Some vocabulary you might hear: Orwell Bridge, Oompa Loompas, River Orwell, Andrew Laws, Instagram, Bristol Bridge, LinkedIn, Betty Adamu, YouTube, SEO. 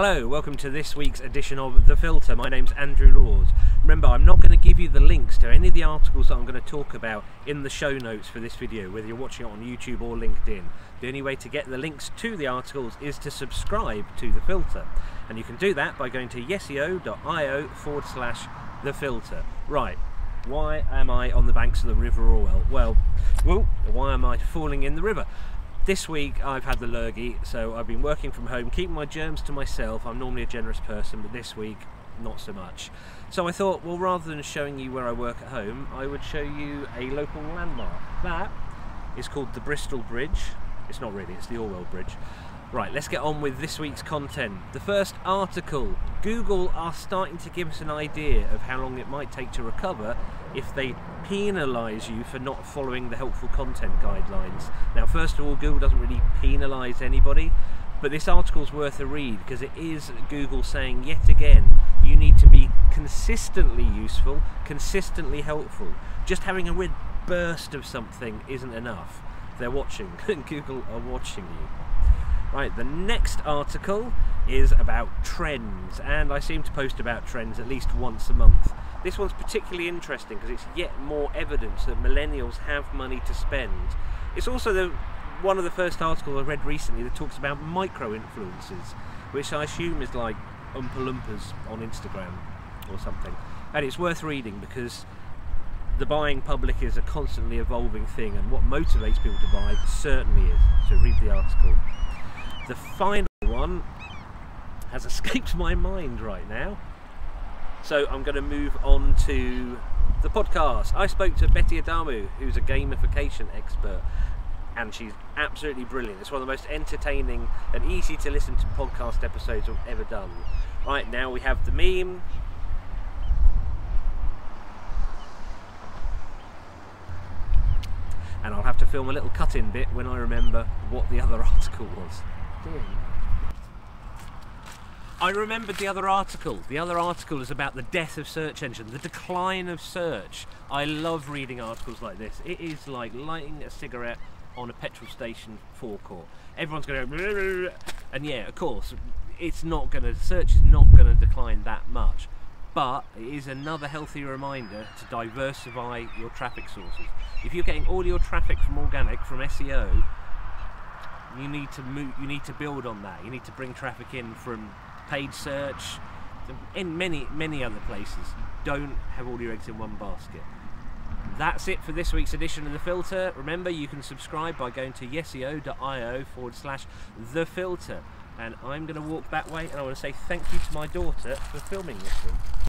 Hello, welcome to this week's edition of The Filter. My name's Andrew Laws. Remember, I'm not going to give you the links to any of the articles that I'm going to talk about in the show notes for this video, whether you're watching it on YouTube or LinkedIn. The only way to get the links to the articles is to subscribe to The Filter. And you can do that by going to yeseo.io/The Filter. Right, why am I on the banks of the River Orwell? Well, why am I falling in the river? This week I've had the lurgy, so I've been working from home, keeping my germs to myself. I'm normally a generous person, but this week, not so much. So I thought, well, rather than showing you where I work at home, I would show you a local landmark. That is called the Bristol Bridge. It's not really, it's the Orwell Bridge. Right, let's get on with this week's content. The first article, Google are starting to give us an idea of how long it might take to recover if they penalise you for not following the helpful content guidelines. Now, first of all, Google doesn't really penalise anybody, but this article's worth a read because it is Google saying yet again, you need to be consistently useful, consistently helpful. Just having a weird burst of something isn't enough. They're watching, Google are watching you. Right, the next article is about trends, and I seem to post about trends at least once a month. This one's particularly interesting because it's yet more evidence that millennials have money to spend. It's also one of the first articles I read recently that talks about micro-influencers, which I assume is like Oompa Loompas on Instagram or something. And it's worth reading because the buying public is a constantly evolving thing, and what motivates people to buy certainly is. So read the article. The final one has escaped my mind right now, so I'm going to move on to the podcast. I spoke to Betty Adamu, who's a gamification expert, and she's absolutely brilliant. It's one of the most entertaining and easy to listen to podcast episodes I've ever done. Right, now we have the meme. And I'll have to film a little cut-in bit when I remember what the other article was. I remembered the other article. The other article is about the death of search engines, the decline of search. I love reading articles like this. It is like lighting a cigarette on a petrol station forecourt. Everyone's going to go, and yeah, of course, it's not going to, search is not going to decline that much. But it is another healthy reminder to diversify your traffic sources. If you're getting all your traffic from organic, from SEO, you need to move, you need to build on that. You need to bring traffic in from paid search, in many other places. You don't have all your eggs in one basket. That's it for this week's edition of The Filter. Remember, you can subscribe by going to yeseo.io/The Filter. And I'm going to walk that way, and I want to say thank you to my daughter for filming this week.